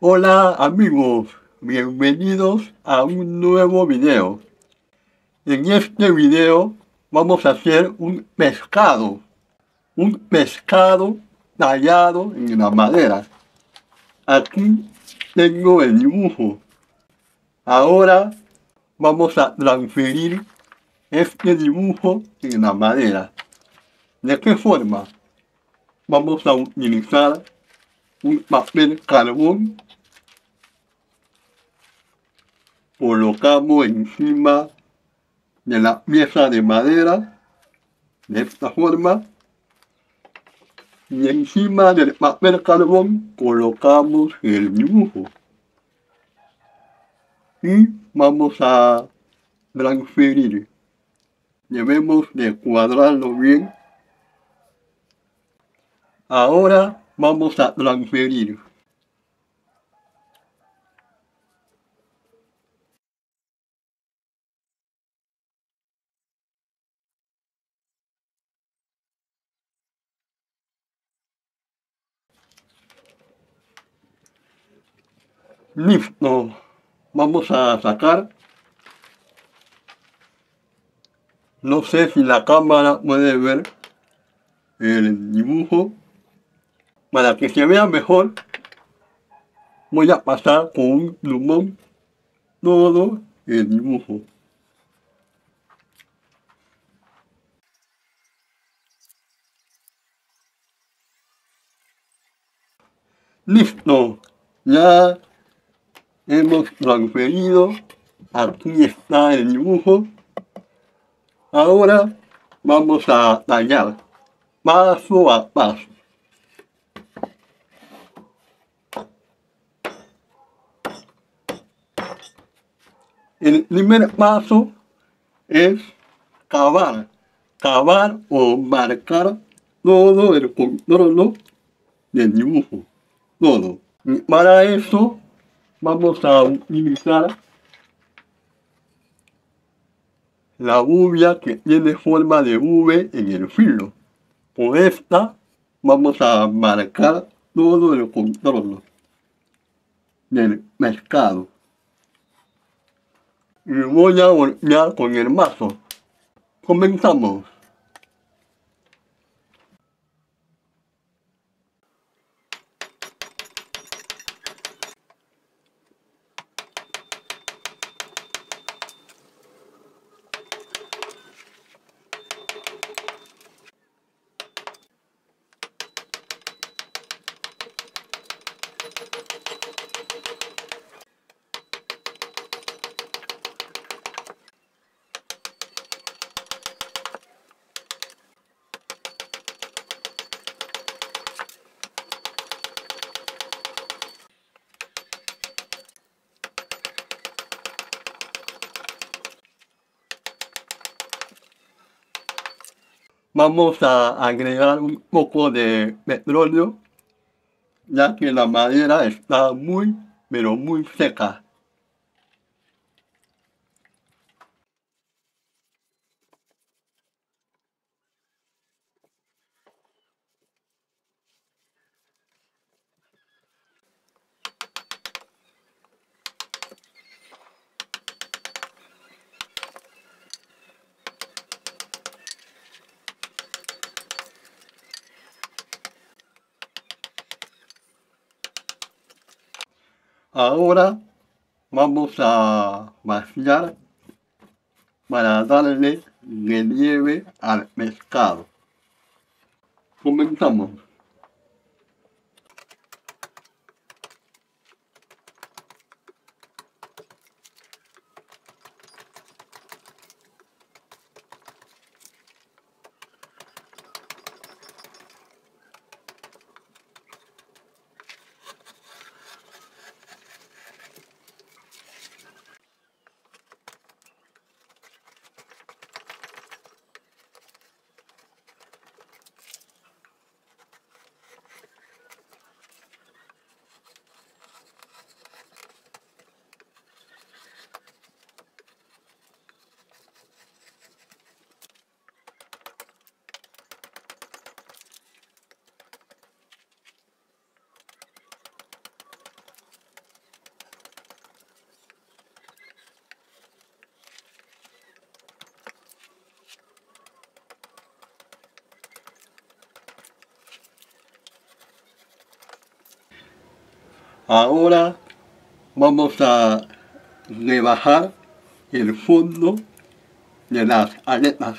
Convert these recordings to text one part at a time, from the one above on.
Hola amigos, bienvenidos a un nuevo video. En este video vamos a hacer un pescado tallado en la madera. Aquí tengo el dibujo. Ahora vamos a transferir este dibujo en la madera. ¿De qué forma? Vamos a utilizar un papel carbón. Colocamos encima de la pieza de madera, de esta forma, y encima del papel carbón colocamos el dibujo. Y vamos a transferir. Debemos de cuadrarlo bien. Ahora vamos a transferir. Listo, vamos a sacar. No sé si la cámara puede ver el dibujo. Para que se vea mejor, voy a pasar con un plumón todo el dibujo. Listo, ya hemos transferido. Aquí está el dibujo. Ahora vamos a tallar paso a paso. El primer paso es cavar o marcar todo el contorno del dibujo, todo. Y para eso vamos a utilizar la bubia que tiene forma de V en el filo. Con esta vamos a marcar todo el contorno del pescado. Y voy a voltear con el mazo. Comenzamos. Vamos a agregar un poco de petróleo, ya que la madera está muy, pero muy seca. Ahora vamos a vaciar para darle relieve al pescado. Comenzamos. Ahora vamos a rebajar el fondo de las aletas.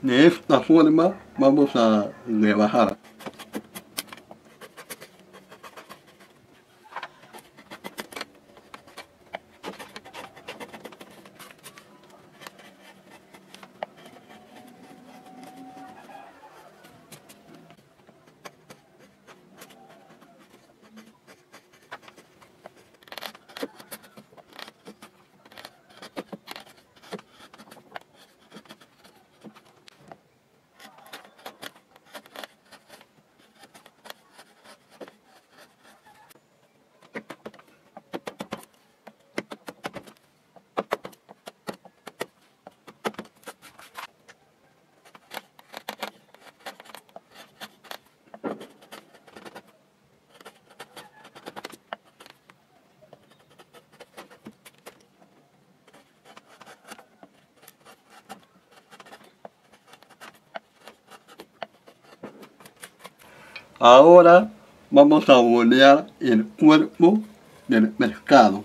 De esta forma vamos a rebajar. Ahora vamos a bordear el cuerpo del pescado.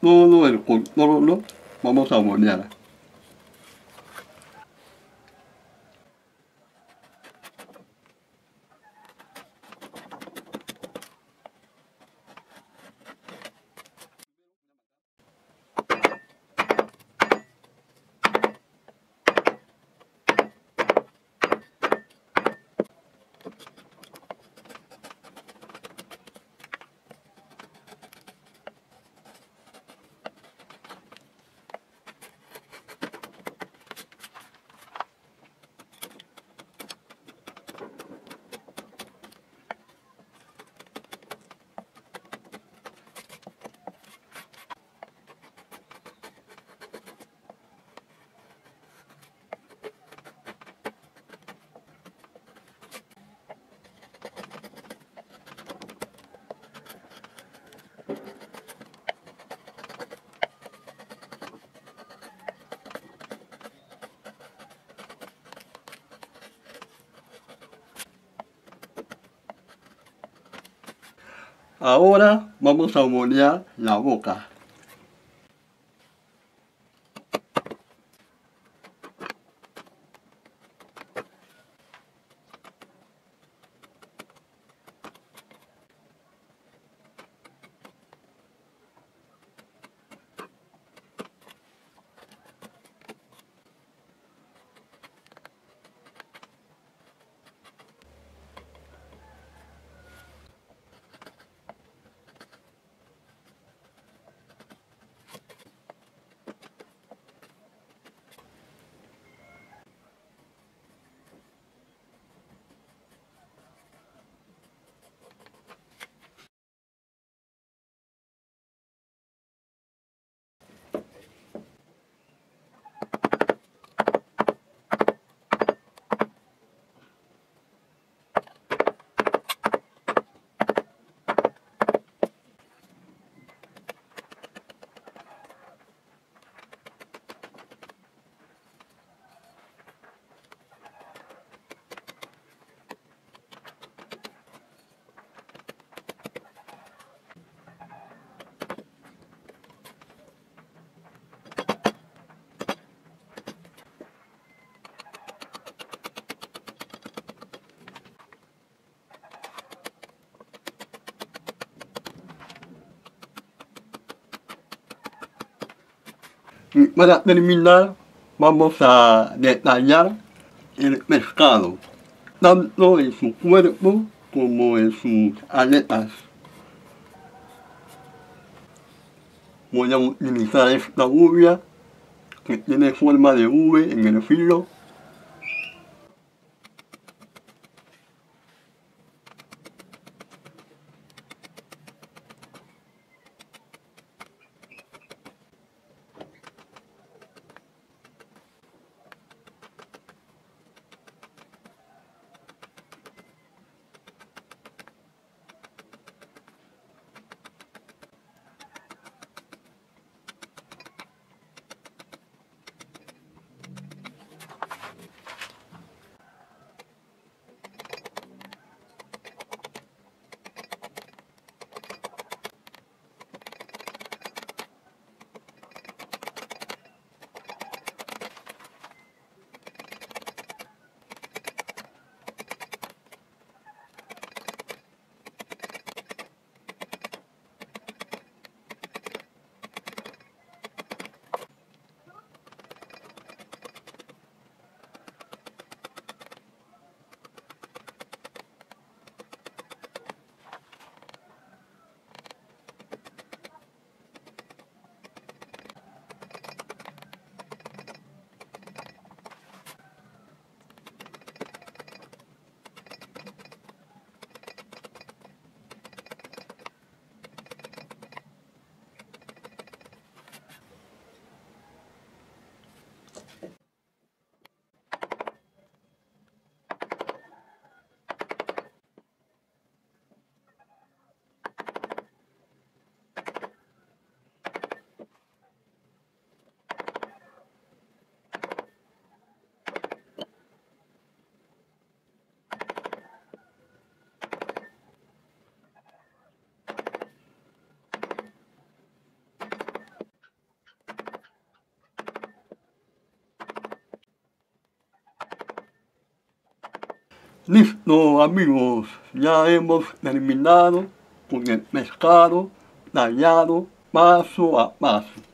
Todo el contorno vamos a bordear. Ahora vamos a moldear la boca. Y para terminar, vamos a detallar el pescado, tanto en su cuerpo como en sus aletas. Voy a utilizar esta gubia que tiene forma de V en el filo. Listo, amigos, ya hemos terminado con el pescado tallado paso a paso.